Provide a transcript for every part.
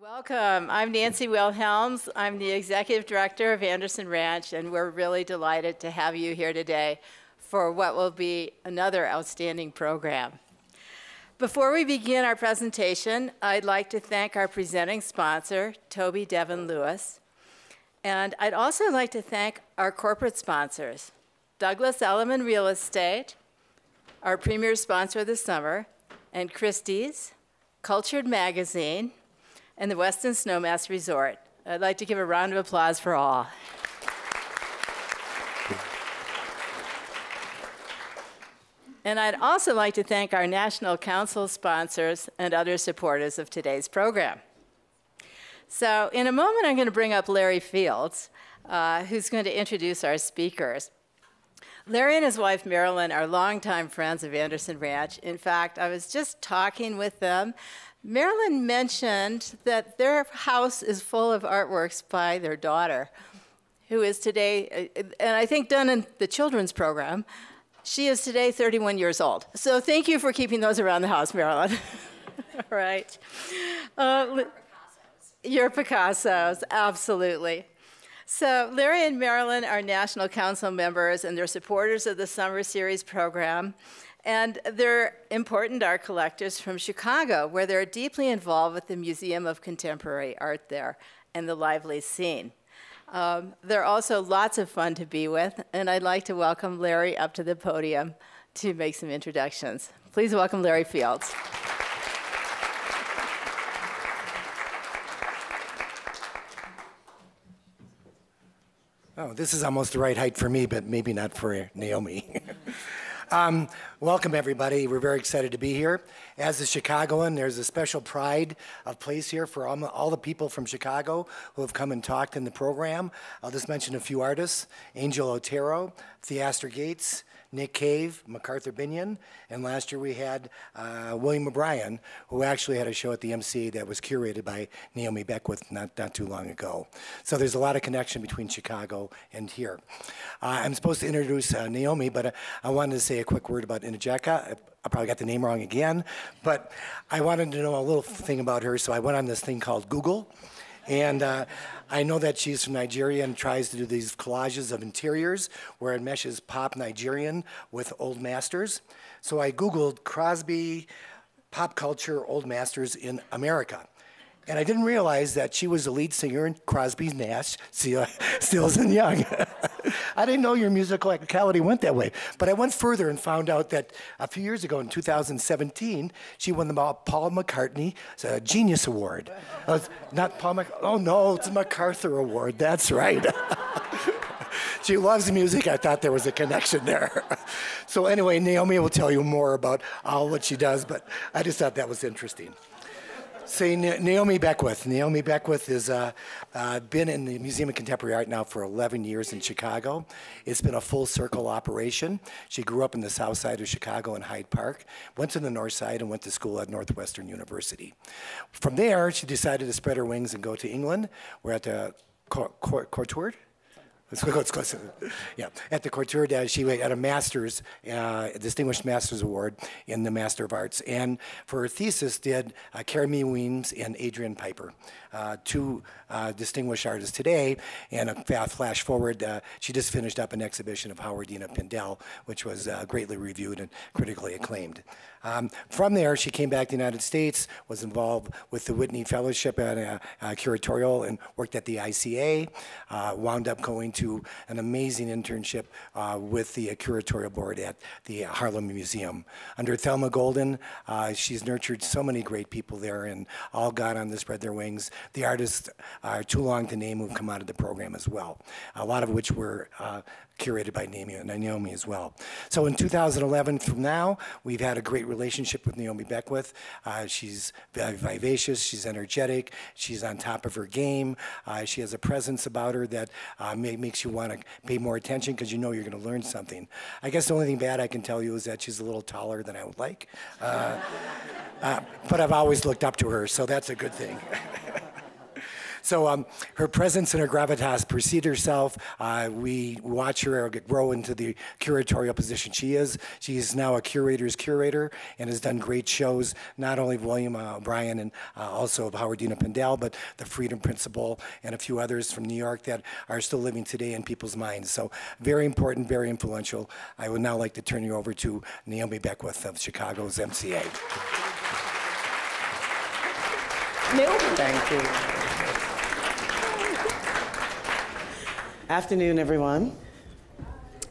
Welcome. I'm Nancy Wilhelms. I'm the Executive Director of Anderson Ranch, and we're really delighted to have you here today for what will be another outstanding program. Before we begin our presentation, I'd like to thank our presenting sponsor, Toby Devon Lewis, and I'd also like to thank our corporate sponsors, Douglas Elliman Real Estate, our premier sponsor this summer, and Christie's, Cultured Magazine, and the Westin Snowmass Resort. I'd like to give a round of applause for all. And I'd also like to thank our National Council sponsors and other supporters of today's program. So in a moment, I'm going to bring up Larry Fields, who's going to introduce our speakers. Larry and his wife, Marilyn, are longtime friends of Anderson Ranch. In fact, I was just talking with them. Marilyn mentioned that their house is full of artworks by their daughter, who is today, and I think done in the children's program, she is today 31 years old. So thank you for keeping those around the house, Marilyn. All right. Your Picassos, absolutely. So Larry and Marilyn are National Council members, and they're supporters of the Summer Series program. And they're important art collectors from Chicago, where they're deeply involved with the Museum of Contemporary Art there and the lively scene. They're also lots of fun to be with, and I'd like to welcome Larry up to the podium to make some introductions. Please welcome Larry Fields. Oh, this is almost the right height for me, but maybe not for Naomi. Welcome, everybody. We're very excited to be here. As a Chicagoan, there's a special pride of place here for all the people from Chicago who have come and talked in the program. I'll just mention a few artists: Angel Otero, Theaster Gates, Nick Cave, MacArthur Binion, and last year we had William O'Brien, who actually had a show at the MCA that was curated by Naomi Beckwith not too long ago. So there's a lot of connection between Chicago and here. I'm supposed to introduce Naomi, but I wanted to say a quick word about Njideka. I probably got the name wrong again, but I wanted to know a little thing about her, so I went on this thing called Google. And I know that she's from Nigeria and tries to do these collages of interiors where it meshes pop Nigerian with old masters. So I Googled Crosby pop culture old masters in America. And I didn't realize that she was the lead singer in Crosby, Nash, Stills, and Young. I didn't know your musicality went that way. But I went further and found out that a few years ago, in 2017, she won the Paul McCartney Genius Award. Not Paul McCartney. Oh, no, it's the MacArthur Award. That's right. She loves music. I thought there was a connection there. So anyway, Naomi will tell you more about all what she does, but I just thought that was interesting. Say Naomi Beckwith. Naomi Beckwith has been in the Museum of Contemporary Art now for 11 years in Chicago. It's been a full circle operation. She grew up in the south side of Chicago in Hyde Park, went to the north side, and went to school at Northwestern University. From there, she decided to spread her wings and go to England. We're at the Courtauld. Let's go. Yeah, at the Courtauld, she had a master's, distinguished master's award in the Master of Arts, and for her thesis did Carrie Mee Weems and Adrian Piper, two distinguished artists today. And a flash forward, she just finished up an exhibition of Howardena Pindell, which was greatly reviewed and critically acclaimed. From there, she came back to the United States, was involved with the Whitney Fellowship at curatorial, and worked at the ICA. Wound up going to an amazing internship with the curatorial board at the Harlem Museum. Under Thelma Golden, she's nurtured so many great people there, and all got on to spread their wings. The artists are too long to name who've come out of the program as well, a lot of which were curated by Naomi as well. So in 2011 from now, we've had a great relationship with Naomi Beckwith. She's vivacious, she's energetic, she's on top of her game. She has a presence about her that makes you want to pay more attention because you know you're going to learn something. I guess the only thing bad I can tell you is that she's a little taller than I would like. But I've always looked up to her, so that's a good thing. So her presence and her gravitas precede herself. We watch her grow into the curatorial position she is. She is now a curator's curator and has done great shows, not only of William O'Brien and also of Howardena Pindell, but the Freedom Principle and a few others from New York that are still living today in people's minds. So very important, very influential. I would now like to turn you over to Naomi Beckwith of Chicago's MCA. Thank you. Afternoon, everyone.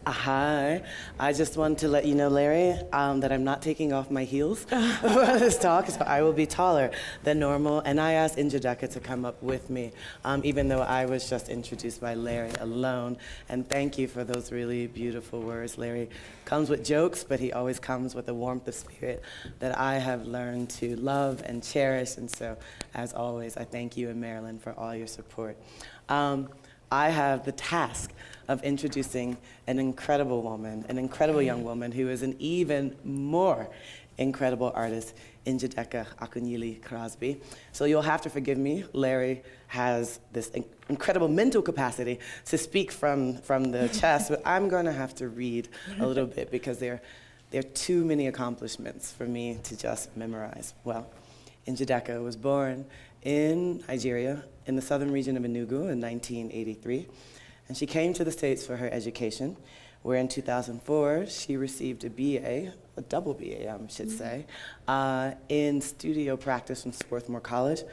Hi. I just wanted to let you know, Larry, that I'm not taking off my heels for this talk, so I will be taller than normal. And I asked Njideka to come up with me, even though I was just introduced by Larry alone. And thank you for those really beautiful words. Larry comes with jokes, but he always comes with a warmth of spirit that I have learned to love and cherish. And so, as always, I thank you and Marilyn for all your support. I have the task of introducing an incredible woman, an incredible young woman who is an even more incredible artist, Njideka Akunyili Crosby. So you'll have to forgive me. Larry has this incredible mental capacity to speak from the chest, but I'm going to have to read a little bit because there are too many accomplishments for me to just memorize. Well, Njideka was born in Nigeria, in the southern region of Enugu in 1983. And she came to the States for her education, where in 2004, she received a BA, a double BA, I should say, in studio practice from Swarthmore College,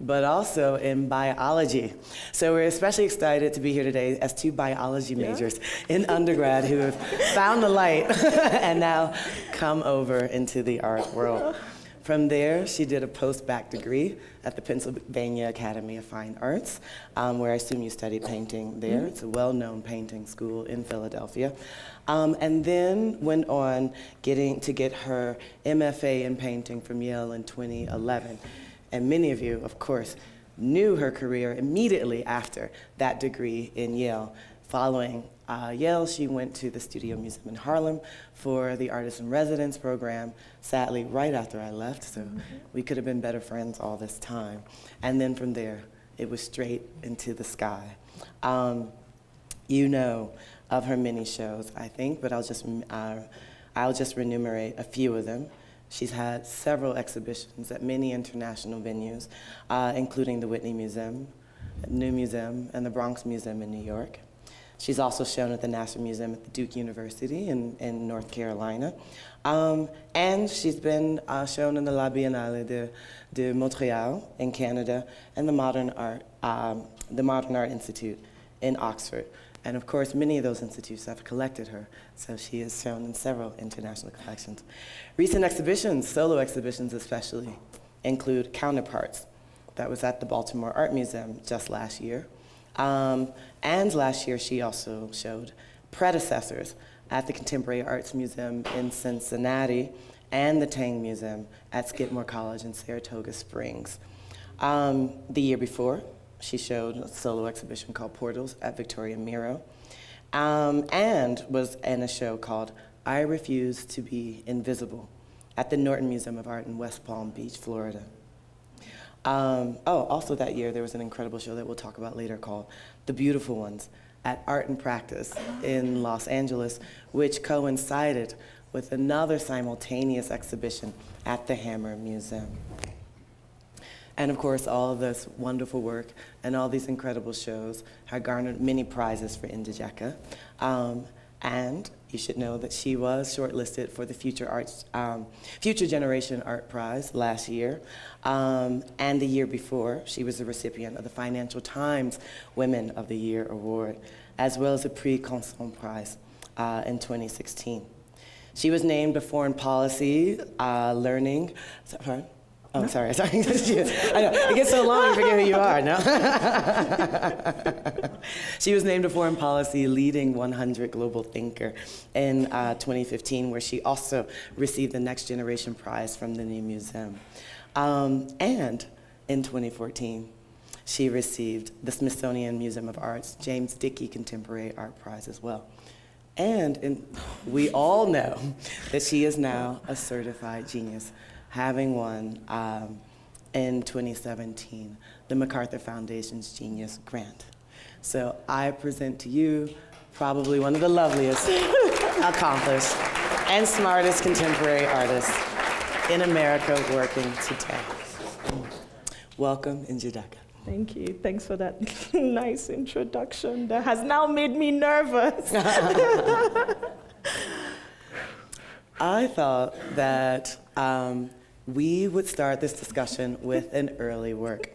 but also in biology. So we're especially excited to be here today as two biology majors in undergrad who have found the light and now come over into the art world. From there, she did a post-bac degree at the Pennsylvania Academy of Fine Arts, where I assume you studied painting there. It's a well-known painting school in Philadelphia. And then went on to get her MFA in painting from Yale in 2011. And many of you, of course, knew her career immediately after that degree in Yale. Following Yale, she went to the Studio Museum in Harlem for the Artist in Residence program, sadly, right after I left, so we could have been better friends all this time. And then from there, it was straight into the sky. You know of her many shows, I think, but I'll just renumerate a few of them. She's had several exhibitions at many international venues, including the Whitney Museum, New Museum, and the Bronx Museum in New York. She's also shown at the National Museum at the Duke University in North Carolina. And she's been shown in the La Biennale de Montreal in Canada and the Modern Art Institute in Oxford. And of course, many of those institutes have collected her, so she is shown in several international collections. Recent exhibitions, solo exhibitions especially, include Counterparts. That was at the Baltimore Art Museum just last year. And last year, she also showed Predecessors at the Contemporary Arts Museum in Cincinnati and the Tang Museum at Skidmore College in Saratoga Springs. The year before, she showed a solo exhibition called Portals at Victoria Miro, and was in a show called I Refuse to Be Invisible at the Norton Museum of Art in West Palm Beach, Florida. Also that year, there was an incredible show that we'll talk about later called The Beautiful Ones at Art and Practice in Los Angeles, which coincided with another simultaneous exhibition at the Hammer Museum. And of course, all of this wonderful work and all these incredible shows have garnered many prizes for Njideka. And you should know that she was shortlisted for the Future Generation Art Prize last year. And the year before, she was the recipient of the Financial Times Women of the Year Award, as well as the Prix Conson Prize in 2016. She was named a Foreign Policy Learning. Sorry. Oh, sorry. I know, it gets so long, you forget who you are, no? She was named a Foreign Policy Leading 100 Global Thinker in 2015, where she also received the Next Generation Prize from the New Museum. And in 2014, she received the Smithsonian Museum of Art's James Dickey Contemporary Art Prize as well. And we all know that she is now a certified genius, having won in 2017, the MacArthur Foundation's Genius Grant. So I present to you probably one of the loveliest, accomplished, and smartest contemporary artists in America working today. Welcome, Njideka. Thank you. Thanks for that nice introduction that has now made me nervous. I thought that we would start this discussion with an early work.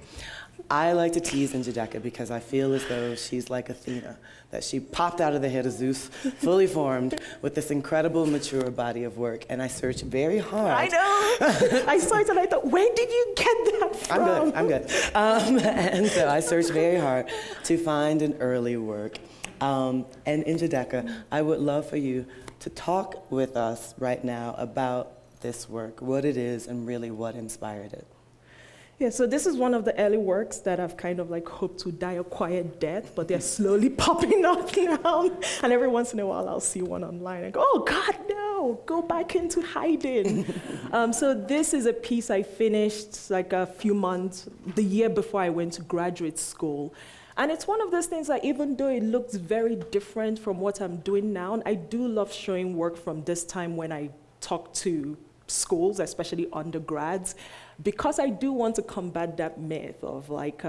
I like to tease Njideka because I feel as though she's like Athena, that she popped out of the head of Zeus, fully formed, with this incredible, mature body of work. And I searched very hard. I know. I saw it and I thought, where did you get that from? I'm good. And so I searched very hard to find an early work. And Njideka, I would love for you to talk with us right now about this work, what it is, and really what inspired it. Yeah, so this is one of the early works that I've kind of like hoped to die a quiet death, but they're slowly popping up now. And every once in a while, I'll see one online and go, oh God, no, go back into hiding. So this is a piece I finished like a few months, the year before I went to graduate school. And it's one of those things that even though it looks very different from what I'm doing now, I do love showing work from this time when I talk to schools, especially undergrads, because I do want to combat that myth of like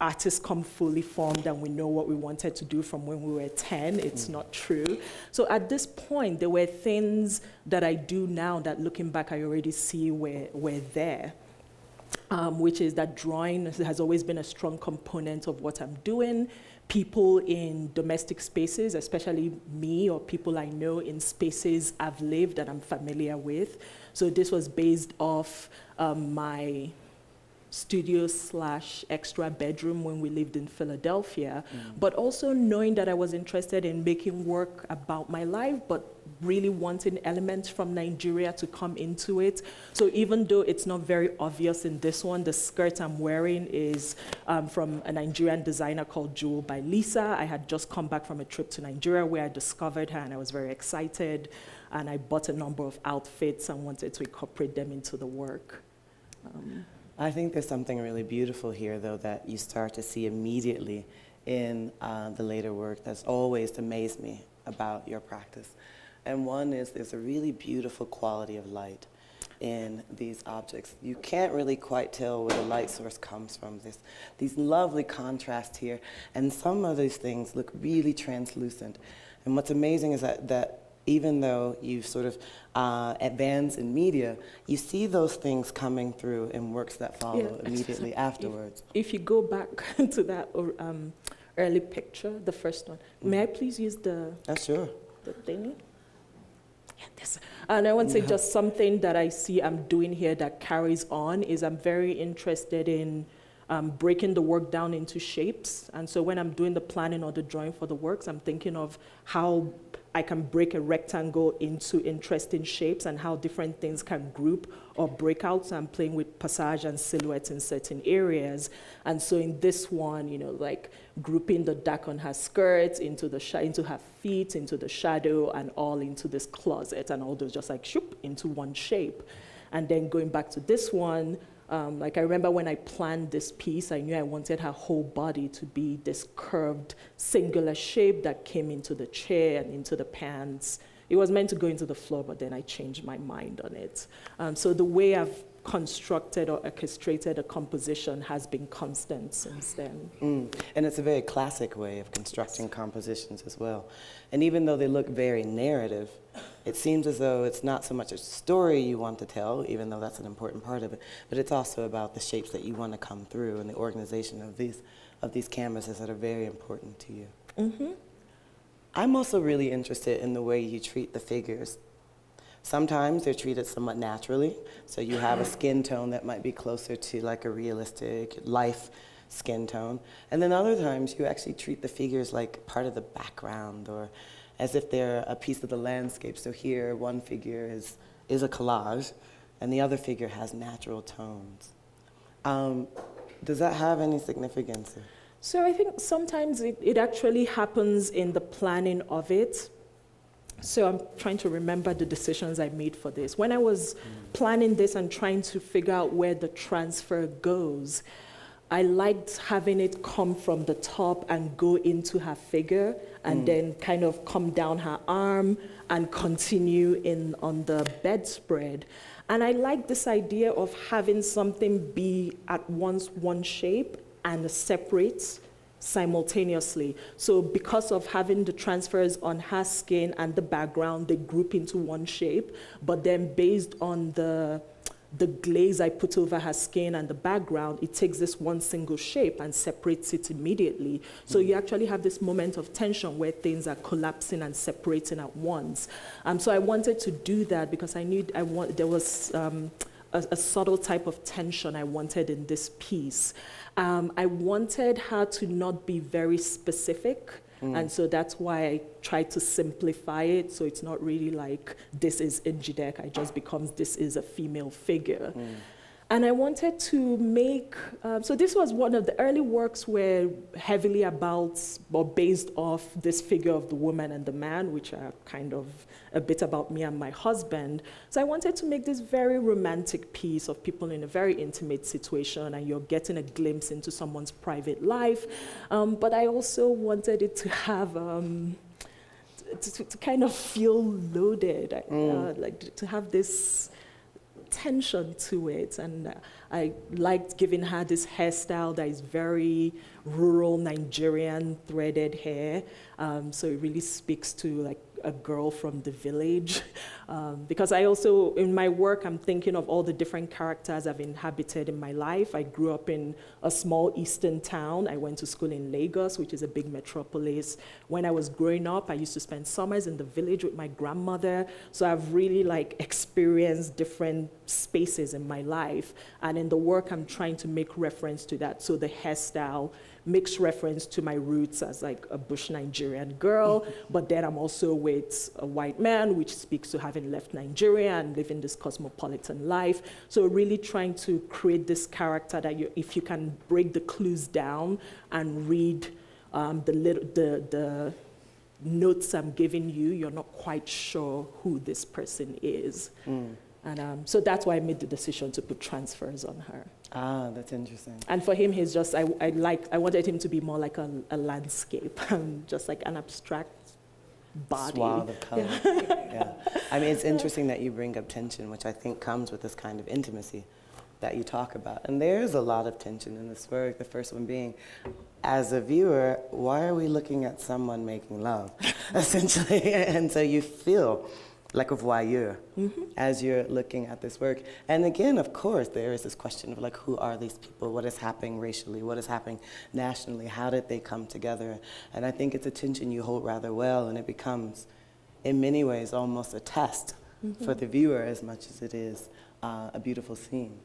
artists come fully formed and we know what we wanted to do from when we were 10. It's not true. So at this point, there were things that I do now that looking back, I already see were there, which is that drawing has always been a strong component of what I'm doing. People in domestic spaces, especially me or people I know in spaces I've lived and I'm familiar with. So this was based off my studio/extra bedroom when we lived in Philadelphia, but also knowing that I was interested in making work about my life, but really wanting elements from Nigeria to come into it. So even though it's not very obvious in this one, the skirt I'm wearing is from a Nigerian designer called Jewel by Lisa. I had just come back from a trip to Nigeria where I discovered her and I was very excited. And I bought a number of outfits and wanted to incorporate them into the work. I think there's something really beautiful here, though, that you start to see immediately in the later work that's always amazed me about your practice. And one is there's a really beautiful quality of light in these objects. You can't really quite tell where the light source comes from. There's these lovely contrasts here, and some of these things look really translucent. And what's amazing is that even though you've sort of advanced in media, you see those things coming through in works that follow immediately afterwards. If you go back to that early picture, the first one, may I please use the... Sure. The thingy? Yeah, this. And I want to say just something that I see I'm doing here that carries on is I'm very interested in breaking the work down into shapes. And so when I'm doing the planning or the drawing for the works, I'm thinking of how I can break a rectangle into interesting shapes and how different things can group or break out. So I'm playing with passage and silhouettes in certain areas. And so in this one, you know, like grouping the dark on her skirt into her feet, into the shadow, and all into this closet, and all those just like shoop into one shape. And then going back to this one, like I remember when I planned this piece, I knew I wanted her whole body to be this curved, singular shape that came into the chair and into the pants. It was meant to go into the floor, but then I changed my mind on it. So the way I've constructed or orchestrated a composition has been constant since then. And it's a very classic way of constructing compositions as well. And even though they look very narrative, it seems as though it's not so much a story you want to tell, even though that's an important part of it, but it's also about the shapes that you want to come through and the organization of these canvases that are very important to you. I'm also really interested in the way you treat the figures. Sometimes they're treated somewhat naturally, so you have a skin tone that might be closer to like a realistic life skin tone. And then other times you actually treat the figures like part of the background or as if they're a piece of the landscape. So here one figure is a collage and the other figure has natural tones. Does that have any significance? So I think sometimes it actually happens in the planning of it. So I'm trying to remember the decisions I made for this. When I was planning this and trying to figure out where the transfer goes, I liked having it come from the top and go into her figure and then kind of come down her arm and continue in on the bedspread. And I liked this idea of having something be at once one shape and separate simultaneously. So because of having the transfers on her skin and the background, they group into one shape, but then based on the glaze I put over her skin and the background, it takes this one single shape and separates it immediately. So you actually have this moment of tension where things are collapsing and separating at once. So I wanted to do that because I knew there was a subtle type of tension I wanted in this piece. I wanted her to not be very specific. And so that's why I tried to simplify it, so it's not really like this is Njideka, it just becomes this is a female figure. And I wanted to make, so this was one of the early works were heavily about or based off this figure of the woman and the man, which are kind of a bit about me and my husband. So I wanted to make this very romantic piece of people in a very intimate situation and you're getting a glimpse into someone's private life. But I also wanted it to have, to kind of feel loaded, like to have this tension to it, and I liked giving her this hairstyle that is very rural Nigerian threaded hair, so it really speaks to like a girl from the village, because I also, in my work, I'm thinking of all the different characters I've inhabited in my life. I grew up in a small eastern town. I went to school in Lagos, which is a big metropolis. When I was growing up, I used to spend summers in the village with my grandmother. So I've really like experienced different spaces in my life. And in the work, I'm trying to make reference to that. So the hairstyle makes reference to my roots as like a bush Nigerian girl, but then I'm also with a white man, which speaks to having left Nigeria and living this cosmopolitan life. So really trying to create this character that you, if you can break the clues down and read the notes I'm giving you, you're not quite sure who this person is. And so that's why I made the decision to put transfers on her. Ah, that's interesting. And for him, he's just, I wanted him to be more like a landscape, just like an abstract body. Suave of color. Yeah. Yeah. I mean, it's interesting that you bring up tension, which I think comes with this kind of intimacy that you talk about. And there's a lot of tension in this work, the first one being, as a viewer, why are we looking at someone making love, essentially? And so you feel like a voyeur as you're looking at this work. And again, of course, there is this question of like, who are these people? What is happening racially? What is happening nationally? How did they come together? And I think it's a tension you hold rather well, and it becomes, in many ways, almost a test for the viewer as much as it is a beautiful scene.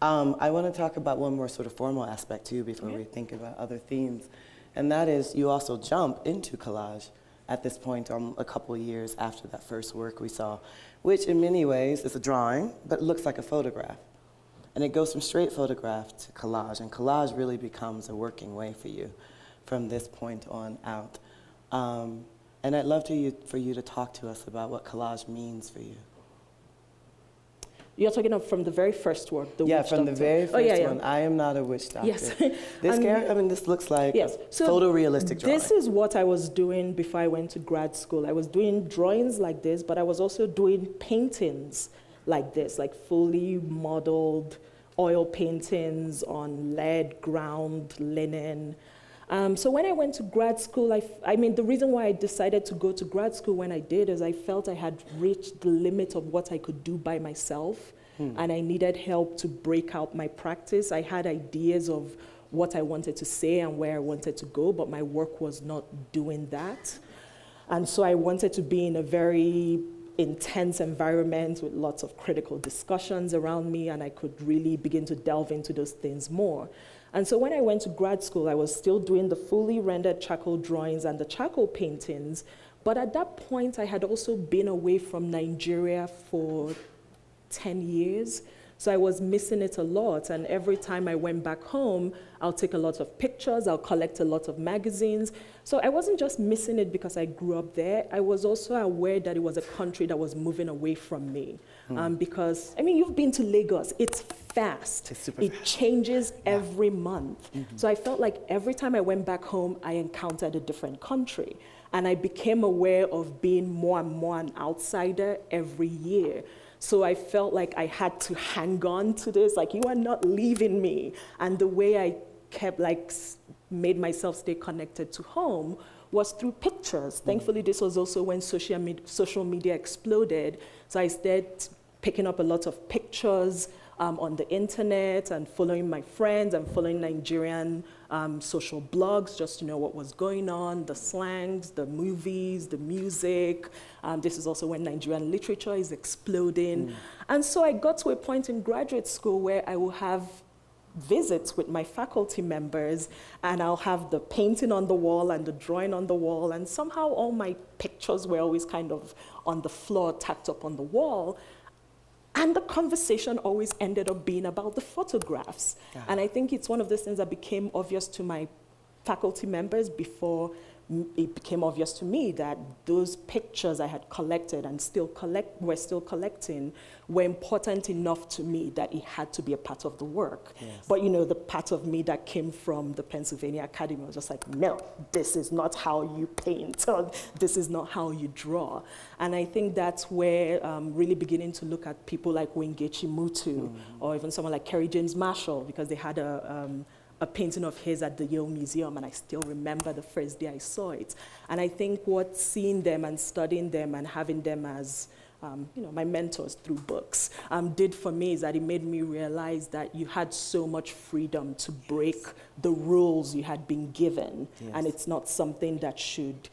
I want to talk about one more sort of formal aspect too before we think about other themes. And that is, you also jump into collage at this point, a couple years after that first work we saw, which in many ways is a drawing, but it looks like a photograph. And it goes from straight photograph to collage, and collage really becomes a working way for you from this point on out. And I'd love for you to talk to us about what collage means for you. You're talking of from the very first one, the witch doctor. Yeah, from the very first one. I am not a witch doctor. Yes. This character, I mean, this looks like a photorealistic drawing. This is what I was doing before I went to grad school. I was doing drawings like this, but I was also doing paintings like this, like fully modeled oil paintings on lead, ground, linen. So when I went to grad school, I mean, the reason why I decided to go to grad school when I did is I felt I had reached the limit of what I could do by myself, and I needed help to break out my practice. I had ideas of what I wanted to say and where I wanted to go, but my work was not doing that. And so I wanted to be in a very intense environment with lots of critical discussions around me, and I could really begin to delve into those things more. And so when I went to grad school, I was still doing the fully rendered charcoal drawings and the charcoal paintings. But at that point, I had also been away from Nigeria for 10 years. So I was missing it a lot, and every time I went back home, I'll take a lot of pictures, I'll collect a lot of magazines. So I wasn't just missing it because I grew up there, I was also aware that it was a country that was moving away from me. Because, I mean, you've been to Lagos, it's fast. It's super fast. It changes every month. So I felt like every time I went back home, I encountered a different country. And I became aware of being more and more an outsider every year. So I felt like I had to hang on to this, like, you are not leaving me. And the way I kept, like, made myself stay connected to home was through pictures. Thankfully, this was also when social media exploded. So I started picking up a lot of pictures on the internet and following my friends and following Nigerian social blogs just to know what was going on, the slangs, the movies, the music. This is also when Nigerian literature is exploding. And so I got to a point in graduate school where I will have visits with my faculty members, and I'll have the painting on the wall and the drawing on the wall, and somehow all my pictures were always kind of on the floor, tacked up on the wall, and the conversation always ended up being about the photographs. And I think it's one of those things that became obvious to my faculty members before it became obvious to me that those pictures I had collected and were still collecting were important enough to me that it had to be a part of the work. But you know, the part of me that came from the Pennsylvania Academy was just like, no, this is not how you paint, or this is not how you draw. And I think that's where really beginning to look at people like Wengechi Mutu or even someone like Kerry James Marshall, because they had a painting of his at the Yale Museum, and I still remember the first day I saw it. And I think what seeing them and studying them and having them as you know, my mentors through books did for me is that it made me realize that you had so much freedom to break the rules you had been given, and it's not something that should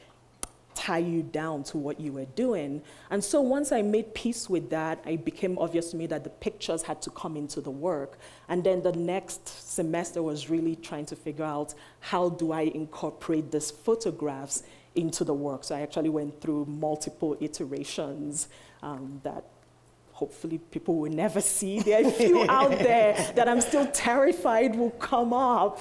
tie you down to what you were doing. And so once I made peace with that, it became obvious to me that the pictures had to come into the work. And then the next semester was really trying to figure out, how do I incorporate these photographs into the work? So I actually went through multiple iterations that hopefully people will never see. There are a few out there that I'm still terrified will come up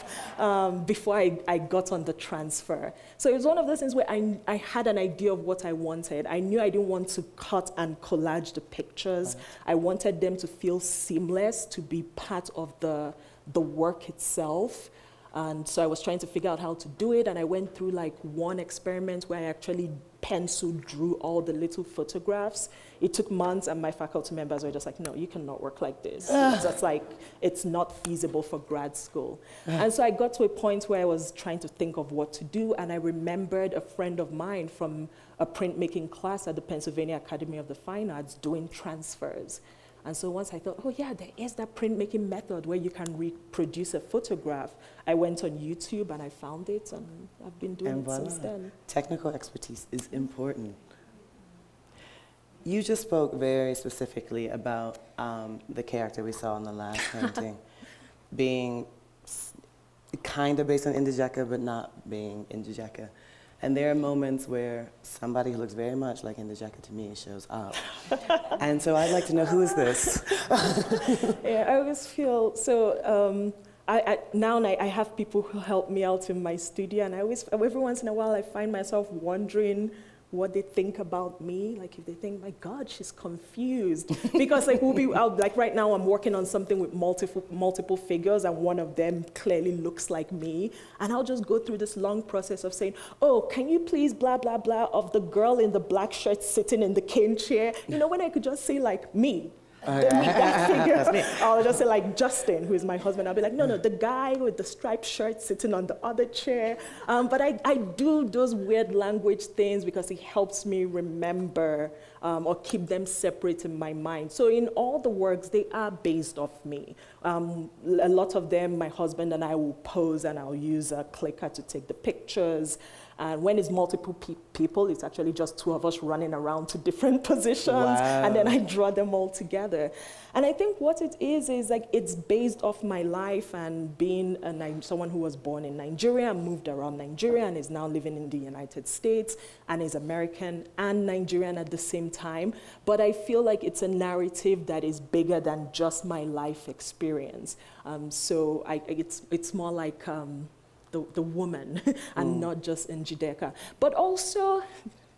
before I got on the transfer. So it was one of those things where I had an idea of what I wanted. I knew I didn't want to cut and collage the pictures. I wanted them to feel seamless, to be part of the work itself. And so I was trying to figure out how to do it, and I went through like one experiment where I actually pencil drew all the little photographs. It took months, and my faculty members were just like, no, you cannot work like this. It's just like, it's not feasible for grad school. And so I got to a point where I was trying to think of what to do, and I remembered a friend of mine from a printmaking class at the Pennsylvania Academy of the Fine Arts doing transfers. And so once I thought, oh yeah, there is that printmaking method where you can reproduce a photograph, I went on YouTube and I found it, and I've been doing it since then. Technical expertise is important. You just spoke very specifically about the character we saw in the last painting being kind of based on Njideka, but not being Njideka. And there are moments where somebody who looks very much like Njideka to me shows up. And so I'd like to know, who is this? Yeah, I always feel, so now I have people who help me out in my studio, and I always, every once in a while I find myself wondering what they think about me, like if they think, my God, she's confused. Because like, we'll be, like right now I'm working on something with multiple figures, and one of them clearly looks like me. And I'll just go through this long process of saying, oh, can you please blah, blah, blah, of the girl in the black shirt sitting in the cane chair? You know, when I could just say like, me. I'll just say like Justin, who is my husband. I'll be like, no, no, the guy with the striped shirt sitting on the other chair. But I do those weird language things because it helps me remember or keep them separate in my mind. So in all the works, they are based off me. A lot of them, my husband and I will pose, and I'll use a clicker to take the pictures. And when it's multiple people, it's actually just two of us running around to different positions. Wow. And then I draw them all together. And I think what it is like it's based off my life and being someone who was born in Nigeria and moved around Nigeria and is now living in the United States and is American and Nigerian at the same time. But I feel like it's a narrative that is bigger than just my life experience. So it's more like the woman and not just Njideka. But also,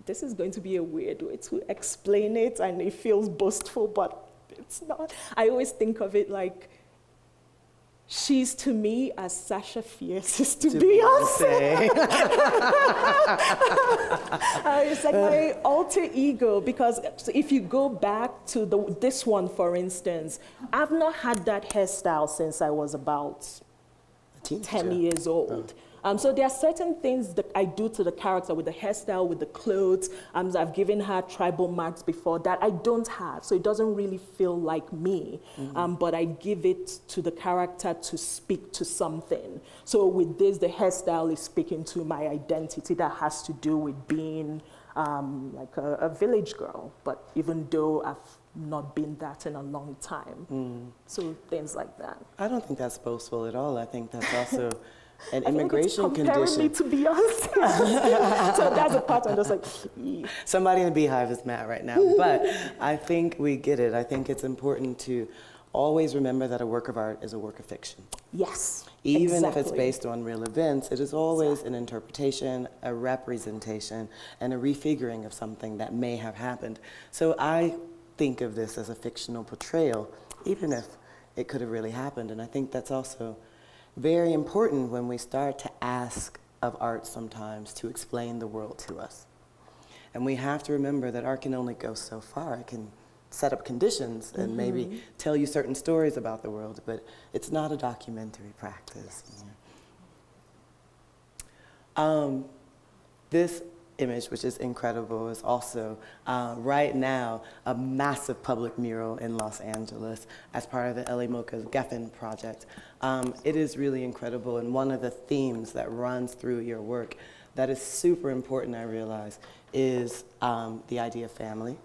this is going to be a weird way to explain it and it feels boastful, but it's not. I always think of it like, she's to me as Sasha Fierce is to Beyonce. It's like my alter ego, because if you go back to this one, for instance, I've not had that hairstyle since I was about 10 years old. So there are certain things that I do to the character with the hairstyle, with the clothes. I've given her tribal marks before that I don't have, so it doesn't really feel like me. But I give it to the character to speak to something. So with this, the hairstyle is speaking to my identity that has to do with being like a village girl, but even though I've not been that in a long time. So things like that. I don't think that's boastful at all. I think that's also... an immigration condition. Me to Beyonce. So that's a part I'm just like. Somebody in the beehive is mad right now, but I think we get it. I think it's important to always remember that a work of art is a work of fiction. Yes, even exactly. If it's based on real events, it is always exactly. An interpretation, a representation, and a refiguring of something that may have happened. So I think of this as a fictional portrayal, even if it could have really happened. And I think that's also very important when we start to ask of art sometimes to explain the world to us. And we have to remember that art can only go so far. It can set up conditions and maybe tell you certain stories about the world, but it's not a documentary practice. Yes. Yeah. This image, which is incredible, is also right now a massive public mural in Los Angeles as part of the L.A. Mocha's Geffen project. It is really incredible, and one of the themes that runs through your work that is super important, I realize, is the idea of family,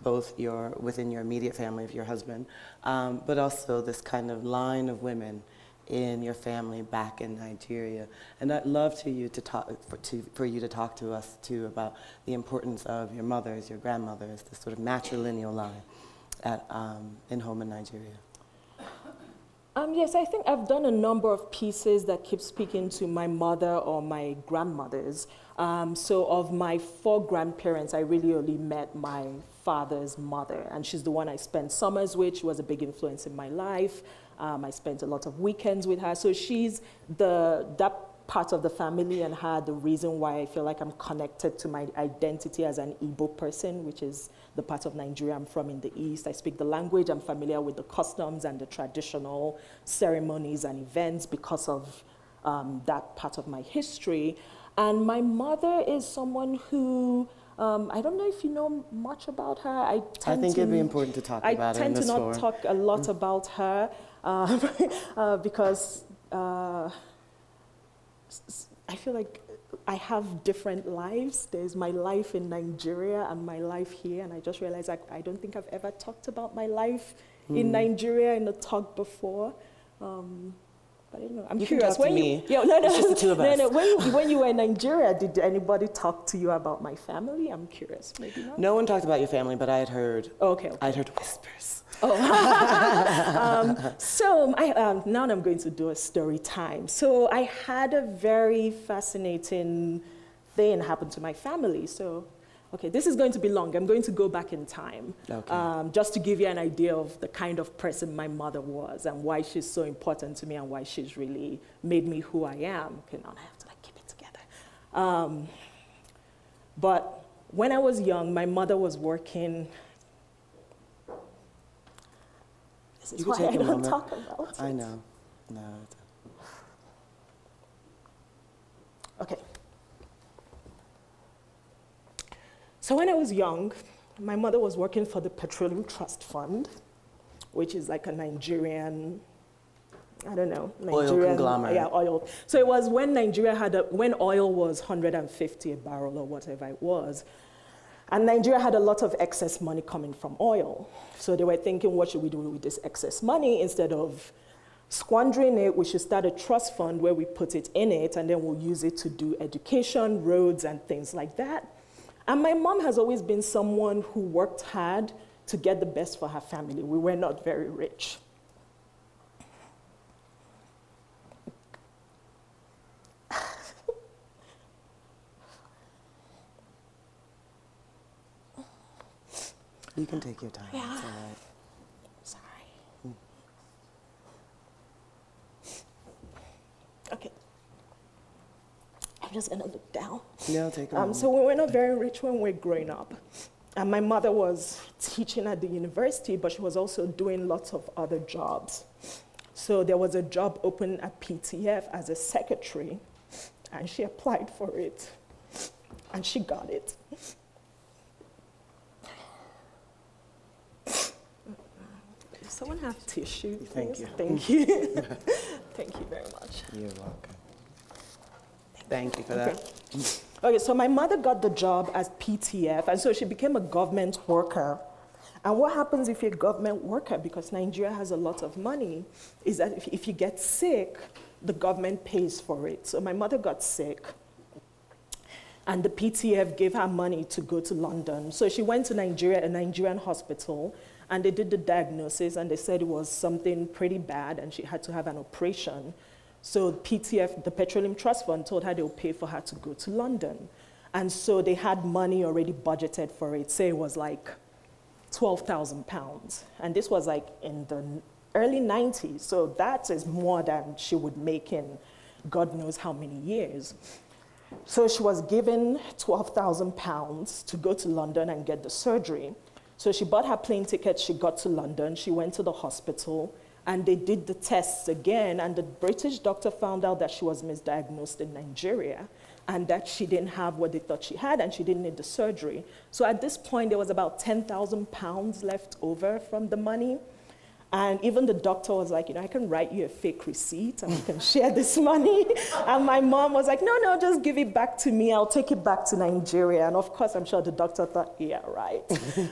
both within your immediate family of your husband, but also this kind of line of women in your family back in Nigeria. And I'd love for you to talk to us too about the importance of your mothers, your grandmothers, the sort of matrilineal line at, in home in Nigeria. Yes, I think I've done a number of pieces that keep speaking to my mother or my grandmothers. So of my 4 grandparents, I really only met my father's mother, and she's the one I spent summers with. She was a big influence in my life. I spent a lot of weekends with her, so she's that part of the family and her, the reason why I feel like I'm connected to my identity as an Igbo person, which is the part of Nigeria I'm from in the East. I speak the language, I'm familiar with the customs and the traditional ceremonies and events because of that part of my history. And my mother is someone who, I don't know if you know much about her. I tend to not talk a lot about her because I feel like I have different lives. There's my life in Nigeria and my life here, and I just realized I don't think I've ever talked about my life in Nigeria in a talk before. But I don't know. I'm curious. When you, yeah, no, no, it's just the two of us. No, no. When you were in Nigeria, did anybody talk to you about my family? I'm curious. Maybe not. No one talked about your family, but I had heard. Oh, okay, okay. I'd heard whispers. Oh. Now I'm going to do a story time. So I had a very fascinating thing happen to my family. So. Okay, this is going to be long. I'm going to go back in time, okay. Just to give you an idea of the kind of person my mother was and why she's so important to me and why she's really made me who I am. Okay, now I have to like, keep it together. But when I was young, my mother was working. This is why I don't talk about it. I know. No. Okay. So when I was young, my mother was working for the Petroleum Trust Fund, which is like a Nigerian I don't know, Nigerian oil conglomerate. Yeah, oil. So it was when Nigeria had a, when oil was 150 a barrel or whatever it was, and Nigeria had a lot of excess money coming from oil. So they were thinking, what should we do with this excess money? Instead of squandering it, we should start a trust fund where we put it in it, and then we'll use it to do education, roads, and things like that. And my mom has always been someone who worked hard to get the best for her family. We were not very rich. You can take your time. Yeah. It's all right. Sorry. Okay. I'm just gonna look down. No, take a moment. So we were not very rich when we were growing up. And my mother was teaching at the university, but she was also doing lots of other jobs. So there was a job open at PTF as a secretary, and she applied for it, and she got it. Someone have tissue, please? Thank you. Thank you. Thank you very much. You're welcome. Thank you for that. Okay, so my mother got the job as PTF, and so she became a government worker. And what happens if you're a government worker, because Nigeria has a lot of money, is that if you get sick, the government pays for it. So my mother got sick, and the PTF gave her money to go to London. So she went to Nigeria, a Nigerian hospital, and they did the diagnosis, and they said it was something pretty bad, and she had to have an operation. So PTF, the Petroleum Trust Fund, told her they would pay for her to go to London. And so they had money already budgeted for it. Say it was like £12,000. And this was like in the early 90s. So that is more than she would make in God knows how many years. So she was given £12,000 to go to London and get the surgery. So she bought her plane ticket, she got to London, she went to the hospital, and they did the tests again, and the British doctor found out that she was misdiagnosed in Nigeria, and that she didn't have what they thought she had, and she didn't need the surgery. So at this point, there was about £10,000 left over from the money, and even the doctor was like, you know, I can write you a fake receipt, and we can share this money. And my mom was like, no, no, just give it back to me. I'll take it back to Nigeria. And of course, I'm sure the doctor thought, yeah, right.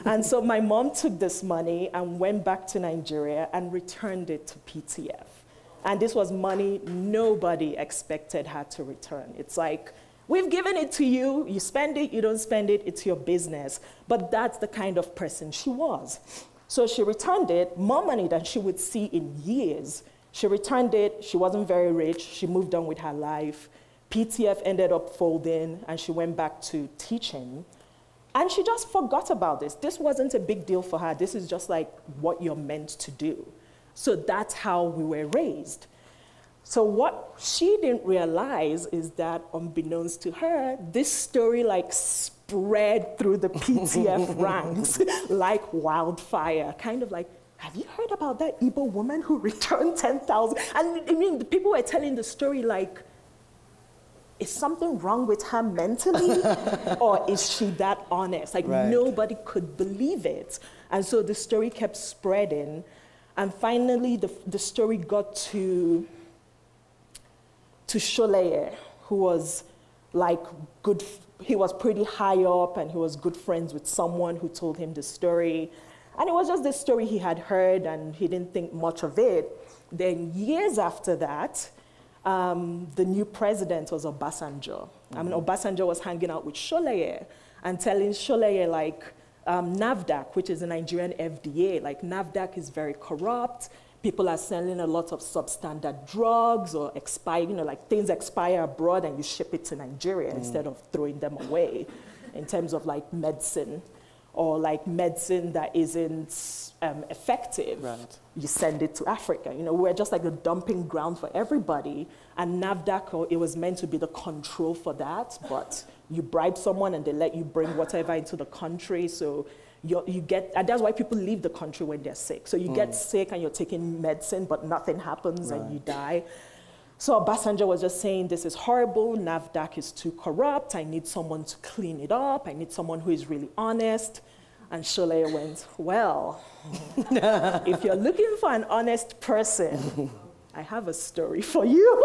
And so my mom took this money and went back to Nigeria and returned it to PTF. And this was money nobody expected her to return. It's like, we've given it to you. You spend it, you don't spend it, it's your business. But that's the kind of person she was. So she returned it, more money than she would see in years. She returned it, she wasn't very rich, she moved on with her life. PTF ended up folding, and she went back to teaching. And she just forgot about this. This wasn't a big deal for her. This is just like what you're meant to do. So that's how we were raised. So what she didn't realize is that, unbeknownst to her, this story like spread through the PTF ranks like wildfire. Kind of like, have you heard about that Igbo woman who returned 10,000? And I mean, the people were telling the story like, is something wrong with her mentally? Or is she that honest? Like, right. Nobody could believe it. And so the story kept spreading. And finally, the story got to Sholeye, who was like good, he was pretty high up, and he was good friends with someone who told him the story. And it was just this story he had heard, and he didn't think much of it. Then years after that, the new president was Obasanjo. Mm-hmm. I mean, Obasanjo was hanging out with Sholeye and telling Sholeye like, NAFDAC, which is the Nigerian FDA, like NAFDAC is very corrupt. People are selling a lot of substandard drugs or expire, you know, like things expire abroad and you ship it to Nigeria instead of throwing them away in terms of like medicine or like medicine that isn't effective. Right. You send it to Africa. You know, we're just like a dumping ground for everybody. And NAFDAC, it was meant to be the control for that, but you bribe someone and they let you bring whatever into the country. So you get, and that's why people leave the country when they're sick. So you get sick and you're taking medicine, but nothing happens, right, and you die. So Obasanjo was just saying, this is horrible, NAFDAC is too corrupt, I need someone to clean it up, I need someone who is really honest. And Sholeye went, well, if you're looking for an honest person, I have a story for you.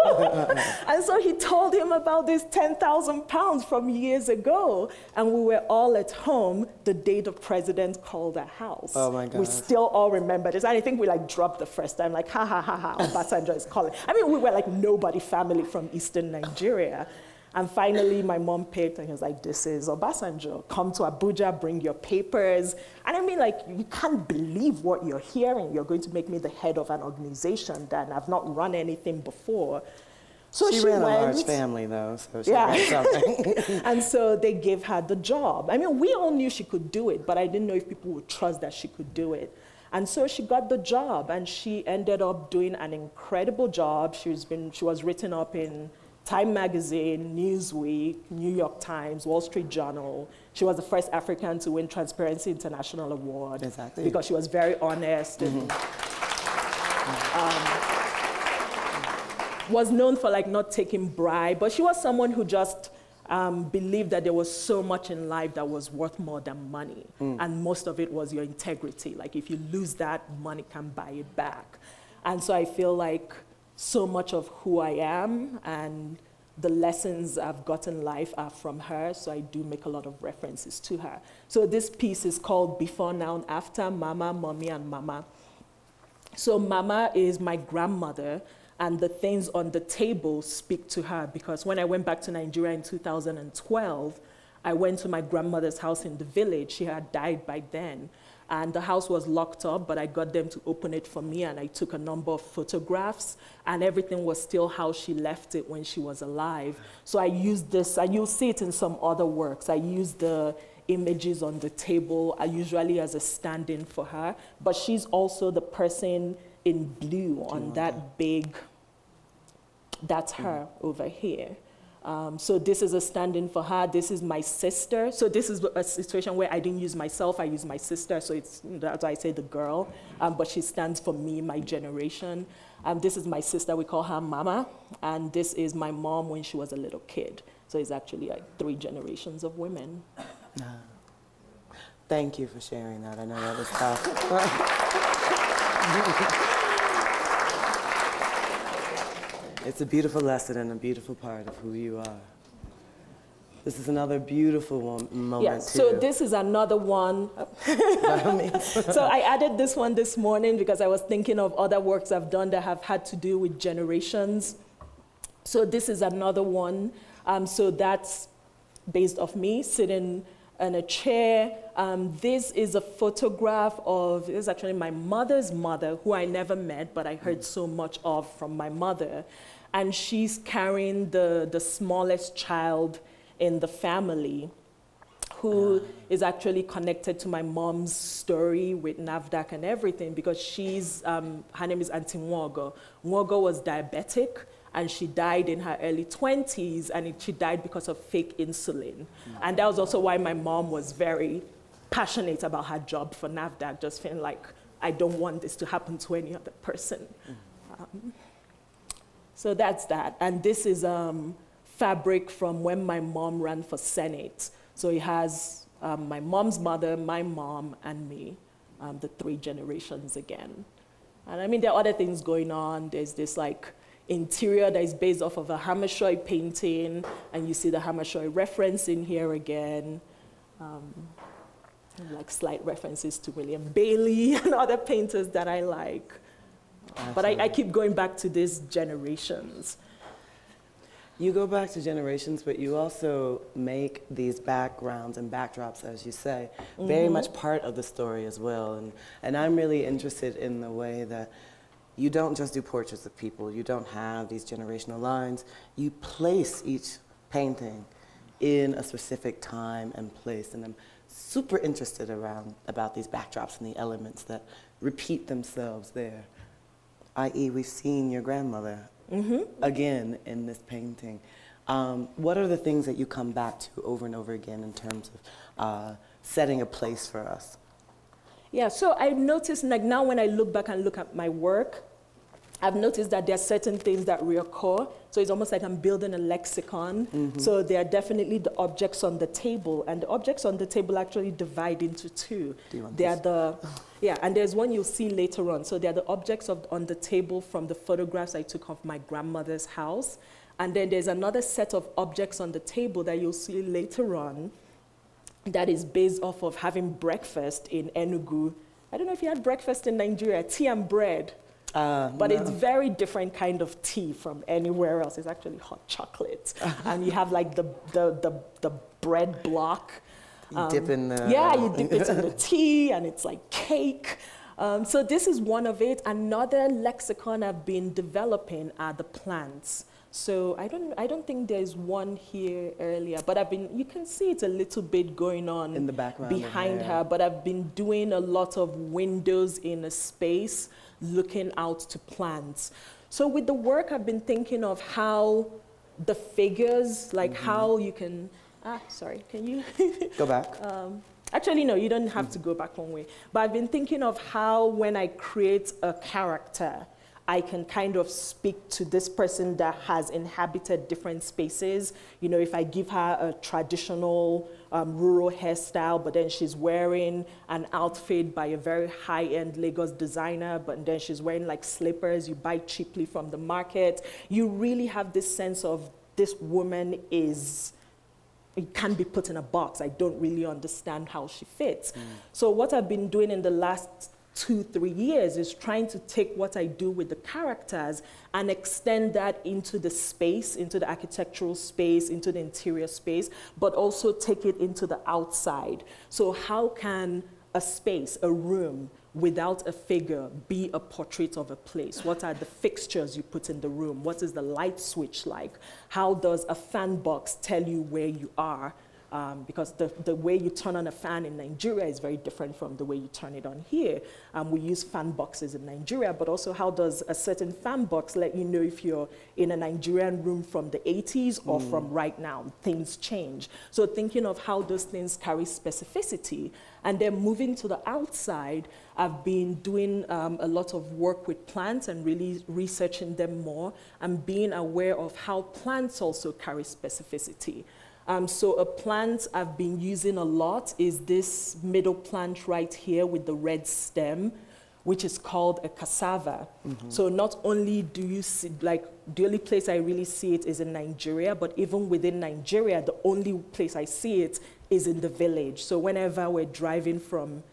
And so he told him about this 10,000 pounds from years ago. And we were all at home the day the president called our house. Oh my God. We still all remember this. And I think we like dropped the first time, like, ha ha ha ha, Obasanjo is calling. I mean, we were like nobody family from Eastern Nigeria. And finally, my mom picked, and he was like, this is Obasanjo. Come to Abuja, bring your papers. And I mean, like, you can't believe what you're hearing. You're going to make me the head of an organization that I've not run anything before. So she ran a large family, though, so she ran something. And so they gave her the job. I mean, we all knew she could do it, but I didn't know if people would trust that she could do it. And so she got the job, and she ended up doing an incredible job. She was written up in Time Magazine, Newsweek, New York Times, Wall Street Journal. She was the first African to win Transparency International Award. Exactly. Because she was very honest. Mm-hmm. And, was known for like not taking bribe, but she was someone who just believed that there was so much in life that was worth more than money. Mm. And most of it was your integrity. Like if you lose that, money can buy it back. And so I feel like so much of who I am and the lessons I've got in life are from her, so I do make a lot of references to her. So this piece is called Before, Now, and After, Mama, Mommy, and Mama. So Mama is my grandmother, and the things on the table speak to her, because when I went back to Nigeria in 2012, I went to my grandmother's house in the village. She had died by then. And the house was locked up, but I got them to open it for me, and I took a number of photographs, and everything was still how she left it when she was alive. So I used this, and you'll see it in some other works. I used the images on the table, usually as a stand-in for her, but she's also the person in blue on that big, that's her over here. So this is a stand-in for her. This is my sister. So this is a situation where I didn't use myself, I used my sister. So it's, that's why I say the girl, but she stands for me, my generation. This is my sister, we call her Mama. And this is my mom when she was a little kid. So it's actually like three generations of women. Thank you for sharing that. I know that was tough. It's a beautiful lesson and a beautiful part of who you are. This is another beautiful moment, yes, too. So this is another one. So I added this one this morning because I was thinking of other works I've done that have had to do with generations. So this is another one. So that's based off me sitting in a chair. This is a photograph of, this is actually my mother's mother, who I never met, but I heard so much of from my mother. And she's carrying the smallest child in the family, who is actually connected to my mom's story with NAFDAC and everything, because she's, her name is Auntie Nwogo. Nwogo was diabetic, and she died in her early 20s, and she died because of fake insulin. And that was also why my mom was very passionate about her job for NAFDAC, just feeling like, I don't want this to happen to any other person. So that's that. And this is fabric from when my mom ran for Senate. So it has my mom's mother, my mom, and me, the three generations again. And I mean, there are other things going on. There's this like interior that is based off of a Hamashoy painting, and you see the Hamashoy reference in here again. Like slight references to William Bailey and other painters that I like. Absolutely. But I keep going back to these generations. You go back to generations, but you also make these backgrounds and backdrops, as you say, very much part of the story as well. And I'm really interested in the way that you don't just do portraits of people, you don't have these generational lines, you place each painting in a specific time and place. And I'm super interested about these backdrops and the elements that repeat themselves there, i.e. we've seen your grandmother again in this painting. What are the things that you come back to over and over again in terms of setting a place for us? Yeah, so I've noticed, like now when I look back and look at my work, I've noticed that there are certain things that reoccur, so it's almost like I'm building a lexicon. Mm-hmm. So there are definitely the objects on the table, and the objects on the table actually divide into two. And there's one you'll see later on. So there are the objects on the table from the photographs I took of my grandmother's house, and then there's another set of objects on the table that you'll see later on that is based off of having breakfast in Enugu. I don't know if you had breakfast in Nigeria, tea and bread. But no, it's very different kind of tea from anywhere else. It's actually hot chocolate. And you have like the bread block. You dip it in the tea, and it's like cake. So this is one of it. Another lexicon I've been developing are the plants. So I don't think there's one here earlier, but you can see it's a little bit going on in the background behind her, but I've been doing a lot of windows in a space looking out to plants. So with the work, I've been thinking of how the figures, like how you can, sorry, can you? Go back. Actually, no, you don't have to go back one way, but I've been thinking of how when I create a character, I can kind of speak to this person that has inhabited different spaces. You know, if I give her a traditional rural hairstyle, but then she's wearing an outfit by a very high-end Lagos designer, but then she's wearing like slippers you buy cheaply from the market, you really have this sense of this woman is... It can't be put in a box. I don't really understand how she fits. Mm. So what I've been doing in the last 2-3 years is trying to take what I do with the characters and extend that into the space, into the architectural space, into the interior space, but also take it into the outside. So how can a space, a room, without a figure be a portrait of a place? What are the fixtures you put in the room? What is the light switch like? How does a fan box tell you where you are? Because the way you turn on a fan in Nigeria is very different from the way you turn it on here. We use fan boxes in Nigeria, but also how does a certain fan box let you know if you're in a Nigerian room from the 80s or from right now? Things change. So thinking of how those things carry specificity. And then moving to the outside, I've been doing a lot of work with plants and really researching them more and being aware of how plants also carry specificity. So a plant I've been using a lot is this middle plant right here with the red stem, which is called a cassava. Mm-hmm. So not only do you see, like, the only place I really see it is in Nigeria, but even within Nigeria, the only place I see it is in the village. So whenever we're driving from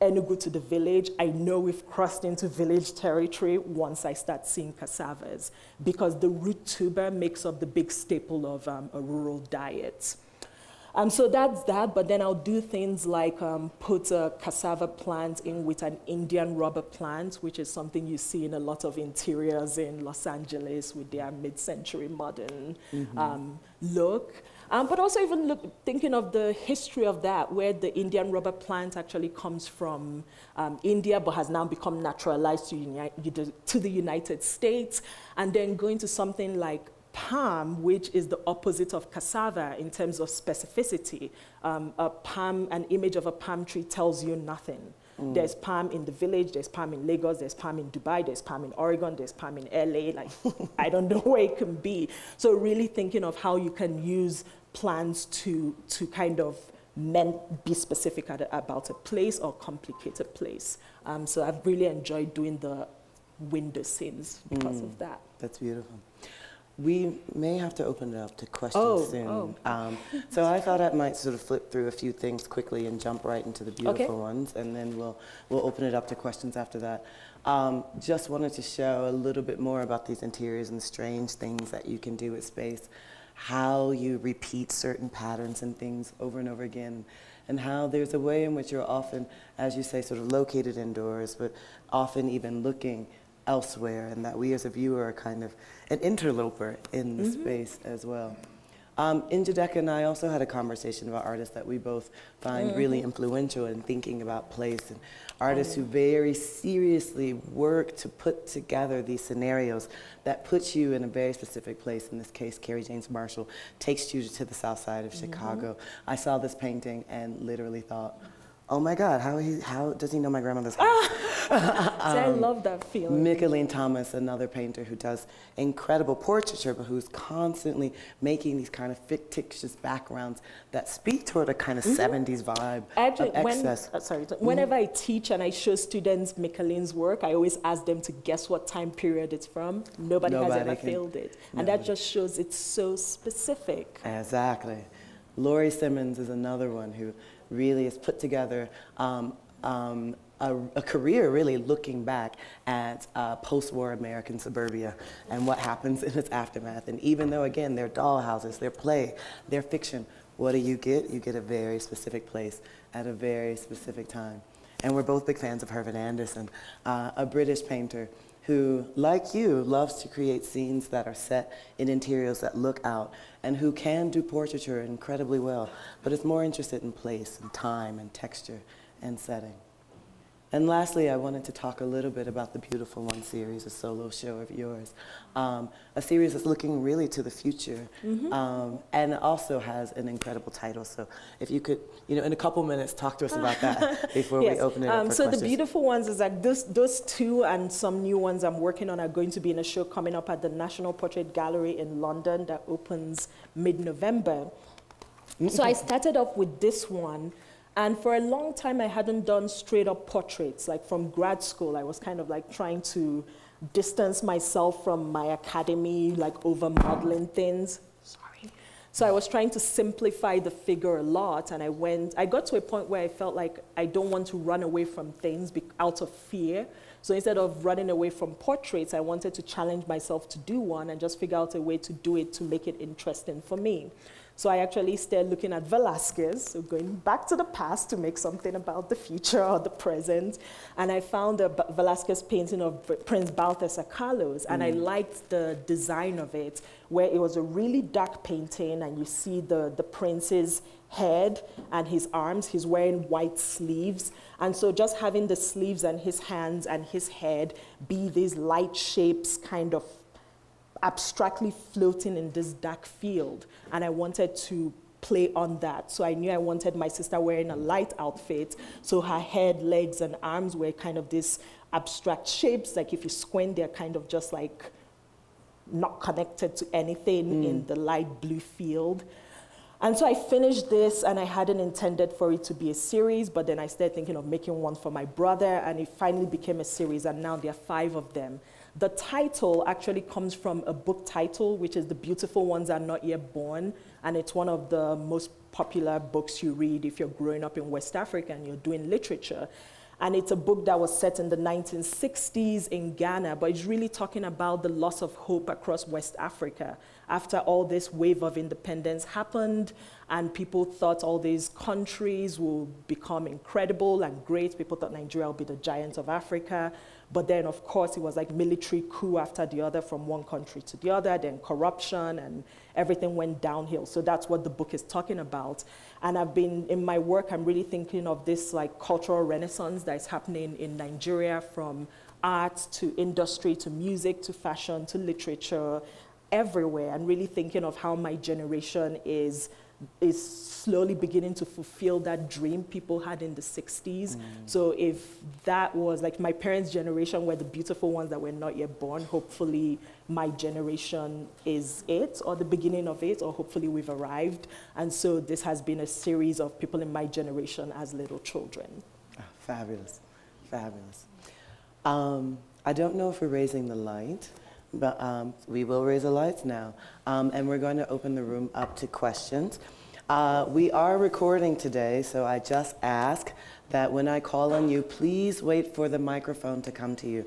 Enugu to the village, I know we've crossed into village territory once I start seeing cassavas, because the root tuber makes up the big staple of a rural diet. So that's that, but then I'll do things like put a cassava plant in with an Indian rubber plant, which is something you see in a lot of interiors in Los Angeles with their mid-century modern look. But also even thinking of the history of that, where the Indian rubber plant actually comes from India, but has now become naturalized to the United States, and then going to something like palm, which is the opposite of cassava in terms of specificity. An image of a palm tree tells you nothing. Mm. There's palm in the village, there's palm in Lagos, there's palm in Dubai, there's palm in Oregon, there's palm in LA, like, I don't know where it can be. So really thinking of how you can use plans to kind of be specific about a place or complicate a place. So I've really enjoyed doing the window scenes because of that. That's beautiful. We may have to open it up to questions soon. So I thought I might sort of flip through a few things quickly and jump right into the beautiful ones, and then we'll open it up to questions after that. Just wanted to show a little bit more about these interiors and the strange things that you can do with space, how you repeat certain patterns and things over and over again, and how there's a way in which you're often, as you say, sort of located indoors, but often even looking elsewhere, and that we as a viewer are kind of an interloper in the space as well. Njideka and I also had a conversation about artists that we both find really influential in thinking about place, and artists who very seriously work to put together these scenarios that put you in a very specific place. In this case, Carrie James Marshall takes you to the south side of Chicago. I saw this painting and literally thought, oh my God, how does he know my grandmother's house? I love that feeling. Micheline Thomas, another painter who does incredible portraiture, but who's constantly making these kind of fictitious backgrounds that speak toward a kind of 70s vibe of excess. Whenever I teach and I show students Micheline's work, I always ask them to guess what time period it's from. Nobody has ever failed it. And that just shows it's so specific. Exactly. Laurie Simmons is another one who really has put together a career really looking back at post-war American suburbia and what happens in its aftermath. And even though, again, they're dollhouses, they're play, they're fiction, what do you get? You get a very specific place at a very specific time. And we're both big fans of Herman Anderson, a British painter who, like you, loves to create scenes that are set in interiors that look out, and who can do portraiture incredibly well, but is more interested in place and time and texture and setting. And lastly, I wanted to talk a little bit about The Beautiful Ones series, a solo show of yours, a series that's looking really to the future, and also has an incredible title. So if you could, you know, in a couple minutes, talk to us about that before we open it up for questions. The Beautiful Ones is like those two and some new ones I'm working on are going to be in a show coming up at the National Portrait Gallery in London that opens mid-November. So I started off with this one. And for a long time, I hadn't done straight up portraits. Like from grad school, I was kind of like trying to distance myself from my academy, like over modeling things. Sorry. So I was trying to simplify the figure a lot. And I got to a point where I felt like I don't want to run away from things out of fear. So instead of running away from portraits, I wanted to challenge myself to do one and just figure out a way to do it to make it interesting for me. So I actually started looking at Velázquez, so going back to the past to make something about the future or the present. And I found a Velázquez painting of Prince Balthasar Carlos, and I liked the design of it, where it was a really dark painting, and you see the prince's head and his arms. He's wearing white sleeves. And so just having the sleeves and his hands and his head be these light shapes kind of abstractly floating in this dark field, and I wanted to play on that. So I knew I wanted my sister wearing a light outfit, so her head, legs, and arms were kind of these abstract shapes, like if you squint, they're kind of just like not connected to anything in the light blue field. And so I finished this, and I hadn't intended for it to be a series, but then I started thinking of making one for my brother, and it finally became a series, and now there are 5 of them. The title actually comes from a book title, which is The Beautiful Ones Are Not Yet Born, and it's one of the most popular books you read if you're growing up in West Africa and you're doing literature. And it's a book that was set in the 1960s in Ghana, but it's really talking about the loss of hope across West Africa. After all this wave of independence happened, and people thought all these countries will become incredible and great. People thought Nigeria will be the giant of Africa. But then, of course, it was like military coup after the other from one country to the other, then corruption, and everything went downhill. So that's what the book is talking about. And I've been, in my work, I'm really thinking of this like cultural renaissance that is happening in Nigeria, from art to industry to music to fashion to literature, everywhere, and really thinking of how my generation is slowly beginning to fulfill that dream people had in the 60s. So if that was, like my parents' generation were the beautiful ones that were not yet born, hopefully my generation is it, or the beginning of it, or hopefully we've arrived. And so this has been a series of people in my generation as little children. Oh, fabulous, fabulous. I don't know if we're raising the light, but we will raise the lights now. And we're going to open the room up to questions. We are recording today, so I just ask that when I call on you, please wait for the microphone to come to you,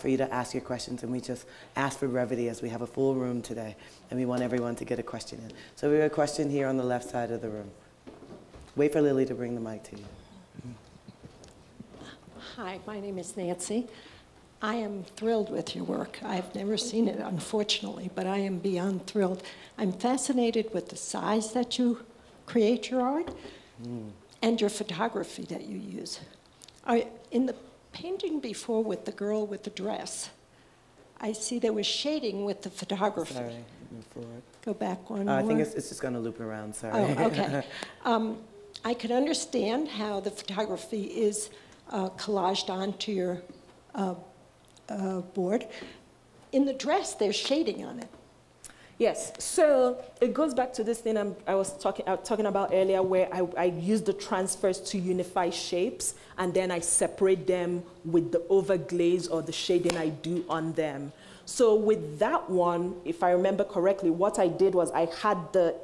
for you to ask your questions. And we just ask for brevity as we have a full room today, and we want everyone to get a question in. So we have a question here on the left side of the room. Wait for Lily to bring the mic to you. Hi, my name is Nancy. I am thrilled with your work. I've never seen it, unfortunately, but I am beyond thrilled. I'm fascinated with the size that you create your art and your photography that you use. In the painting before with the girl with the dress, I see there was shading with the photography. Sorry, move forward. Go back one more. I think it's just going to loop around, sorry. Oh, okay. I could understand how the photography is collaged onto your board. In the dress, there's shading on it. Yes, so it goes back to this thing I was talking about earlier, where I use the transfers to unify shapes, and then I separate them with the overglaze or the shading I do on them. So with that one, if I remember correctly, what I did was I had the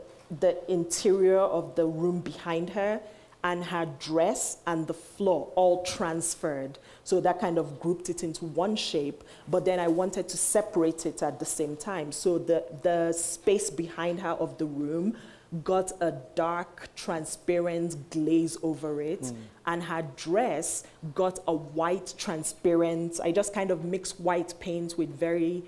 interior of the room behind her and her dress and the floor all transferred. So that kind of grouped it into one shape, but then I wanted to separate it at the same time. So the space behind her of the room got a dark, transparent glaze over it, and her dress got a white, transparent, I just kind of mixed white paint with very,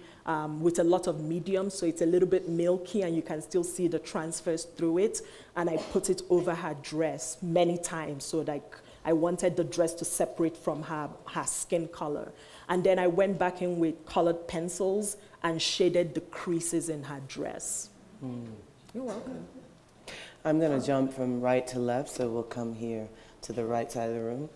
with a lot of medium, so it's a little bit milky and you can still see the transfers through it, and I put it over her dress many times, so like I wanted the dress to separate from her skin color. And then I went back in with colored pencils and shaded the creases in her dress. You're welcome. I'm going to jump from right to left, so we'll come here to the right side of the room.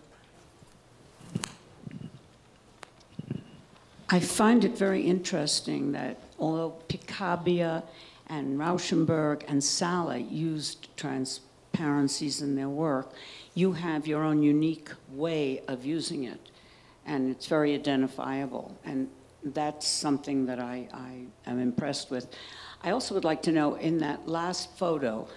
I find it very interesting that although Picabia and Rauschenberg and Sala used transparencies in their work, you have your own unique way of using it, and it's very identifiable, and that's something that I am impressed with. I also would like to know, in that last photo,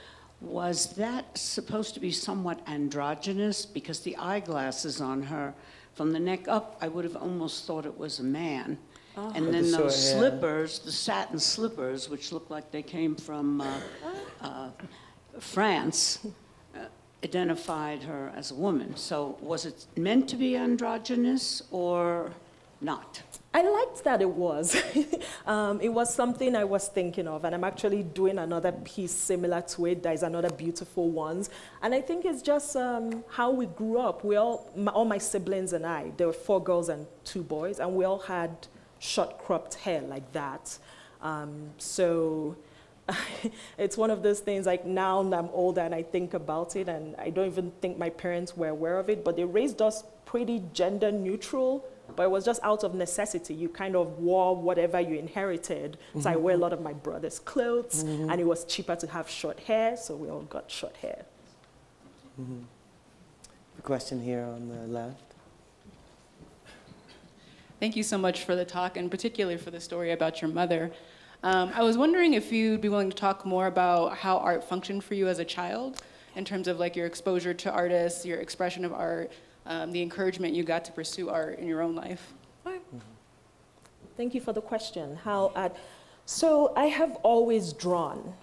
was that supposed to be somewhat androgynous? Because the eyeglasses on her, from the neck up, I would have almost thought it was a man. Oh. And then those slippers, the satin slippers, which looked like they came from France, identified her as a woman. So was it meant to be androgynous or not? I liked that it was. It was something I was thinking of, and I'm actually doing another piece similar to it. There's another Beautiful Ones. And I think it's just how we grew up. We all my siblings and I, there were 4 girls and 2 boys, and we all had short cropped hair like that. So it's one of those things, like now I'm older and I think about it, and I don't even think my parents were aware of it, but they raised us pretty gender neutral. But it was just out of necessity. You kind of wore whatever you inherited. So I wear a lot of my brother's clothes, and it was cheaper to have short hair, so we all got short hair. A question here on the left. Thank you so much for the talk, and particularly for the story about your mother. I was wondering if you'd be willing to talk more about how art functioned for you as a child, in terms of like your exposure to artists, your expression of art, the encouragement you got to pursue art in your own life. Thank you for the question. So I have always drawn.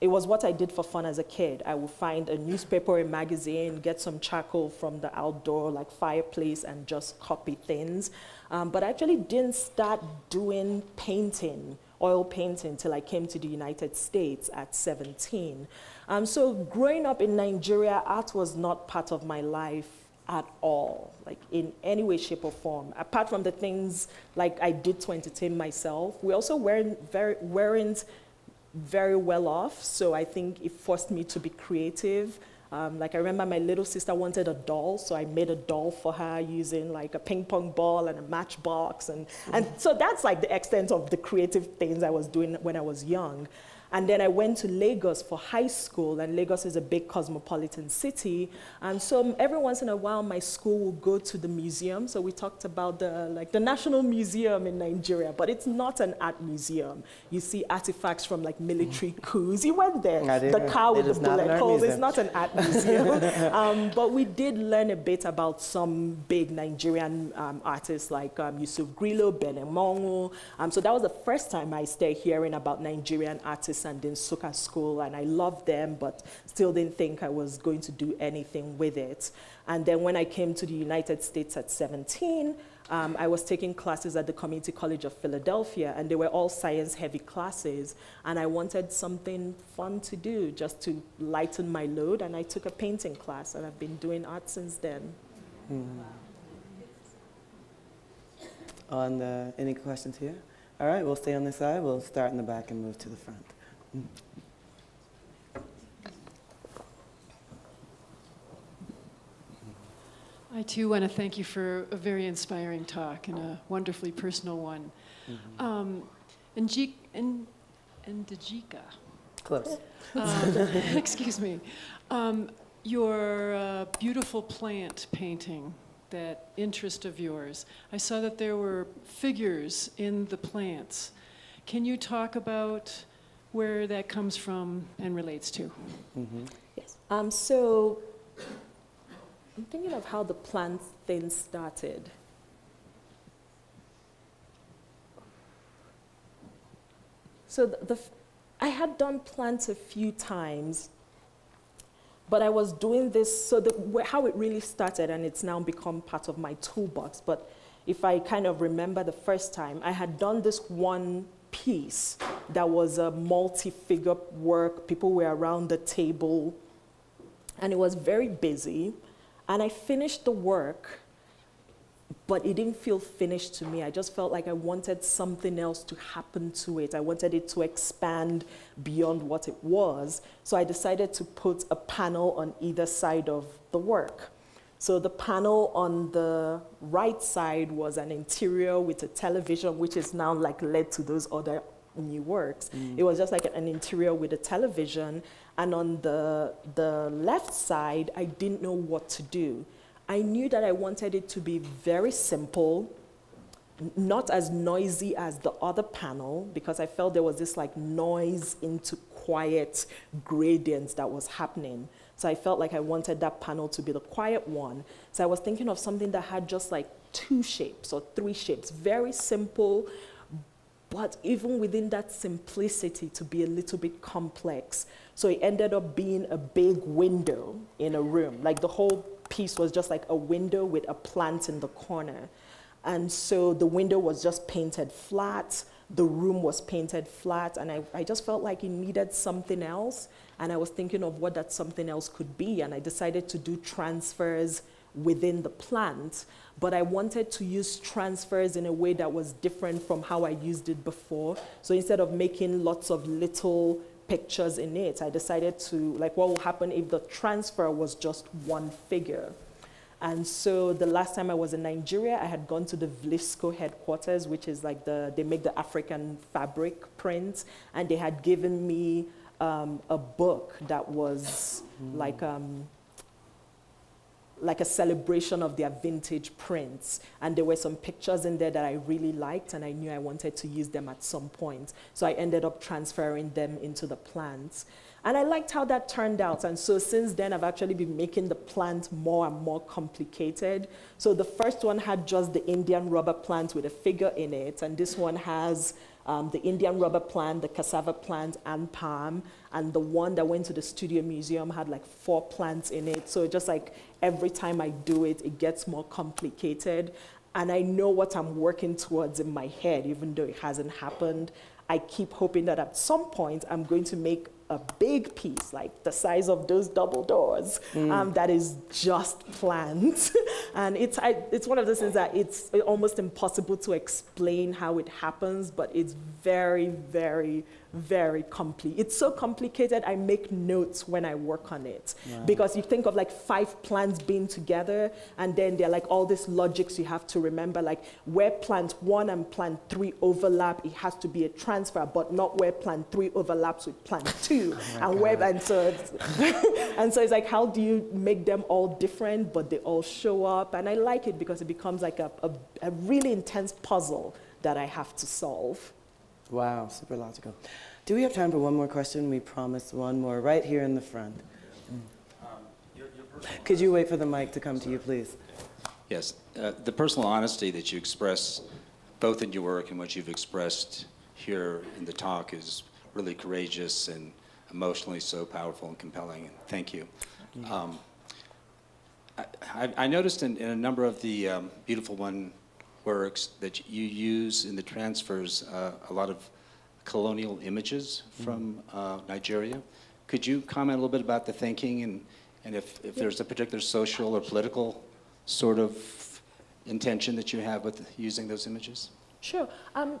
It was what I did for fun as a kid. I would find a newspaper, a magazine, get some charcoal from the outdoor like fireplace, and just copy things. But I actually didn't start doing painting, oil painting, till I came to the United States at 17. So growing up in Nigeria, art was not part of my life at all, like in any way, shape or form. Apart from the things like I did to entertain myself, we also weren't very well off, so I think it forced me to be creative. Like I remember my little sister wanted a doll, so I made a doll for her using like a ping pong ball and a matchbox, and so that's like the extent of the creative things I was doing when I was young. And then I went to Lagos for high school, and Lagos is a big cosmopolitan city, and so every once in a while my school will go to the museum. So we talked about the National Museum in Nigeria, but it's not an art museum. You see artifacts from like military coups. You went there, the car with the bullet holes. It's not an art museum. But we did learn a bit about some big Nigerian artists like Yusuf Grillo, Bene Mongo. So that was the first time I started hearing about Nigerian artists and in Soka school, and I loved them, but still didn't think I was going to do anything with it. And then when I came to the United States at 17, I was taking classes at the Community College of Philadelphia, and they were all science-heavy classes, and I wanted something fun to do just to lighten my load, and I took a painting class, and I've been doing art since then. Any questions here? All right, we'll stay on this side. We'll start in the back and move to the front. I too want to thank you for a very inspiring talk and a wonderfully personal one. Mm-hmm. Njideka. Close. Excuse me. Your beautiful plant painting, that interest of yours. I saw that there were figures in the plants. Can you talk about where that comes from and relates to? Mm-hmm. Yes. So I'm thinking of how the plant thing started. So I had done plants a few times, but I was doing this, so how it really started, and it's now become part of my toolbox, but if I kind of remember the first time, I had done this one piece that was a multi-figure work. People were around the table, and it was very busy, and I finished the work, but it didn't feel finished to me. I just felt like I wanted something else to happen to it. I wanted it to expand beyond what it was. So I decided to put a panel on either side of the work. So the panel on the right side was an interior with a television, which is now like led to those other new works. Mm. It was just like an interior with a television. And on the left side, I didn't know what to do. I knew that I wanted it to be very simple, not as noisy as the other panel, because I felt there was this like noise into quiet gradient that was happening. So I felt like I wanted that panel to be the quiet one. So I was thinking of something that had just like two shapes or three shapes, very simple, but even within that simplicity to be a little bit complex. So it ended up being a big window in a room, like the whole piece was just like a window with a plant in the corner. And so the window was just painted flat, the room was painted flat, and I just felt like it needed something else, and I was thinking of what that something else could be, and I decided to do transfers within the plant, but I wanted to use transfers in a way that was different from how I used it before. So instead of making lots of little pictures in it, I decided to, like, what will happen if the transfer was just one figure? And so the last time I was in Nigeria, I had gone to the Vlisco headquarters, which is like they make the African fabric prints, and they had given me a book that was like a celebration of their vintage prints. And there were some pictures in there that I really liked, and I knew I wanted to use them at some point. So I ended up transferring them into the plants. And I liked how that turned out. And so since then, I've actually been making the plant more and more complicated. So the first one had just the Indian rubber plant with a figure in it. And this one has the Indian rubber plant, the cassava plant, and palm. And the one that went to the Studio Museum had like 4 plants in it. So just like every time I do it, it gets more complicated. And I know what I'm working towards in my head, even though it hasn't happened. I keep hoping that at some point I'm going to make a big piece, like the size of those double doors, that is just plants. And it's one of those things that it's almost impossible to explain how it happens, but it's very, very, very complicated. It's so complicated, I make notes when I work on it. Wow. Because you think of like 5 plants being together, and then they're like all these logics you have to remember, like where plant 1 and plant 3 overlap, it has to be a transfer, but not where plant 3 overlaps with plant 2. Oh and, and so it's like, how do you make them all different, but they all show up? And I like it because it becomes like a really intense puzzle that I have to solve. Wow, super logical. Do we have time for one more question? We promised one more right here in the front. Could you wait for the mic to come to you, please? Yes, the personal honesty that you express both in your work and what you've expressed here in the talk is really courageous and emotionally so powerful and compelling. Thank you. I noticed in a number of the Beautiful One works that you use in the transfers a lot of colonial images from Nigeria. Could you comment a little bit about the thinking and if there's a particular social or political sort of intention that you have with using those images? Sure.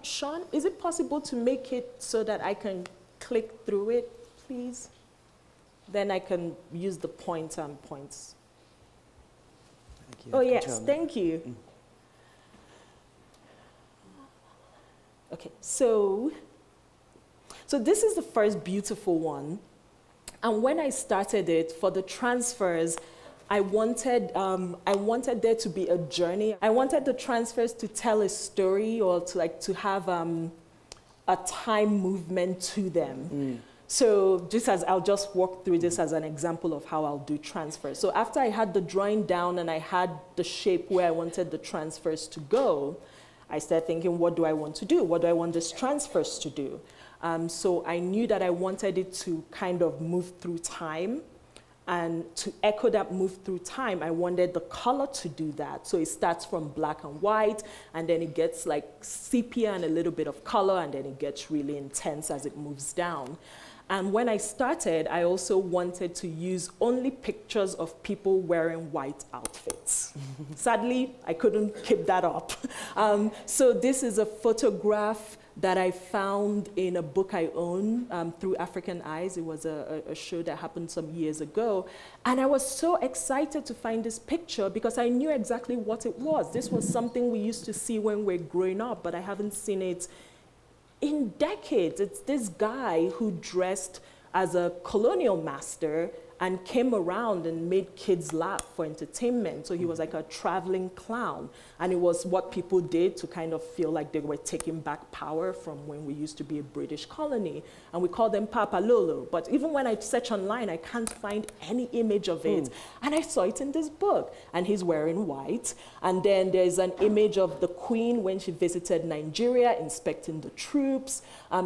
Sean, is it possible to make it so that I can click through it, please? Then I can use the pointer and points. you. Oh, yes, thank you. Mm. Okay, so this is the first beautiful one. And when I started it for the transfers, I wanted there to be a journey. I wanted the transfers to tell a story or to have a time movement to them. Mm. So just as I'll just walk through this as an example of how I'll do transfers. So after I had the drawing down and I had the shape where I wanted the transfers to go, I started thinking, what do I want to do? What do I want these transfers to do? So I knew that I wanted it to kind of move through time. And to echo that move through time, I wanted the color to do that. So it starts from black and white, and then it gets like sepia and a little bit of color, and then it gets really intense as it moves down. And when I started, I also wanted to use only pictures of people wearing white outfits. Sadly, I couldn't keep that up. So this is a photograph that I found in a book I own, Through African Eyes. It was a show that happened some years ago. And I was so excited to find this picture because I knew exactly what it was. This was something we used to see when we were growing up, but I haven't seen it in decades. It's this guy who dressed as a colonial master and came around and made kids laugh for entertainment. So he was like a traveling clown. And it was what people did to kind of feel like they were taking back power from when we used to be a British colony. And we called them Papalolo. But even when I search online, I can't find any image of it. Mm. And I saw it in this book. And he's wearing white. And then there's an image of the Queen when she visited Nigeria, inspecting the troops.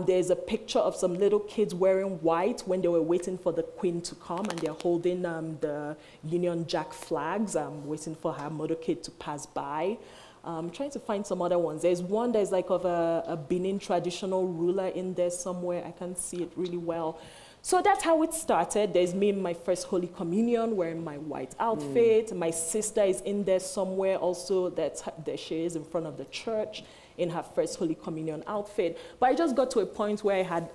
There's a picture of some little kids wearing white when they were waiting for the Queen to come. And they're holding the Union Jack flags, waiting for her motorcade to pass by. I'm trying to find some other ones. There's one that's like of a Benin traditional ruler in there somewhere. I can't see it really well. So that's how it started. There's me in my first Holy Communion wearing my white outfit. Mm. My sister is in there somewhere also. That's there she is in front of the church in her first Holy Communion outfit. But I just got to a point where I had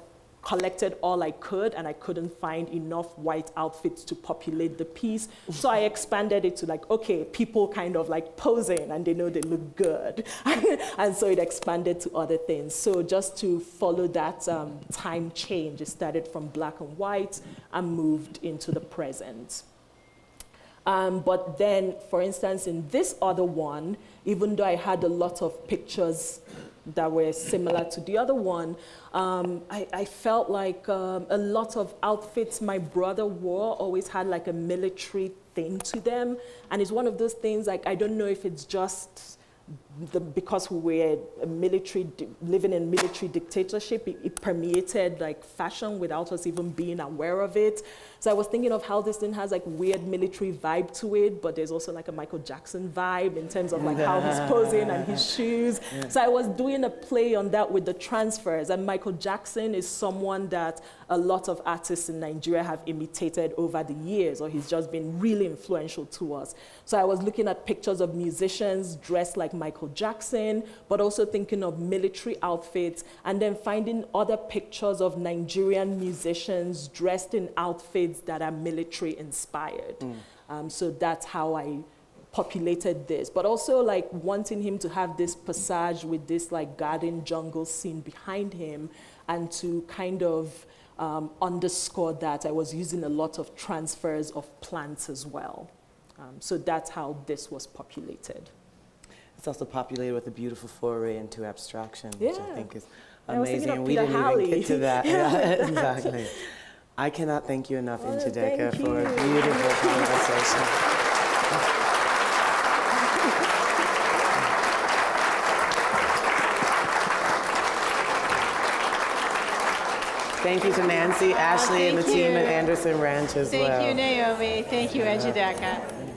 collected all I could, and I couldn't find enough white outfits to populate the piece. So I expanded it to like, okay, people kind of like posing, and they know they look good. And so it expanded to other things. So just to follow that time change, it started from black and white and moved into the present. But then, for instance, in this other one, even though I had a lot of pictures that were similar to the other one, I felt like a lot of outfits my brother wore always had like a military thing to them. And it's one of those things, like, I don't know if it's just because we were a military, living in military dictatorship, it permeated like fashion without us even being aware of it. So I was thinking of how this thing has like weird military vibe to it, but there's also like a Michael Jackson vibe in terms of like how he's posing and his shoes. Yeah. So I was doing a play on that with the transfers, and Michael Jackson is someone that a lot of artists in Nigeria have imitated over the years, or he's just been really influential to us. So I was looking at pictures of musicians dressed like Michael Jackson, but also thinking of military outfits, and then finding other pictures of Nigerian musicians dressed in outfits that are military inspired. Mm. So that's how I populated this, but also like wanting him to have this passage with this like garden jungle scene behind him, and to kind of underscore that I was using a lot of transfers of plants as well. So that's how this was populated. It's also populated with a beautiful foray into abstraction, yeah, which I think is amazing. And we didn't even get to that. Yeah, exactly. I cannot thank you enough, Njideka, for a beautiful conversation. Thank you to Nancy, Ashley, and the team at Anderson Ranch as well. Thank you, Naomi. Thank you, Njideka.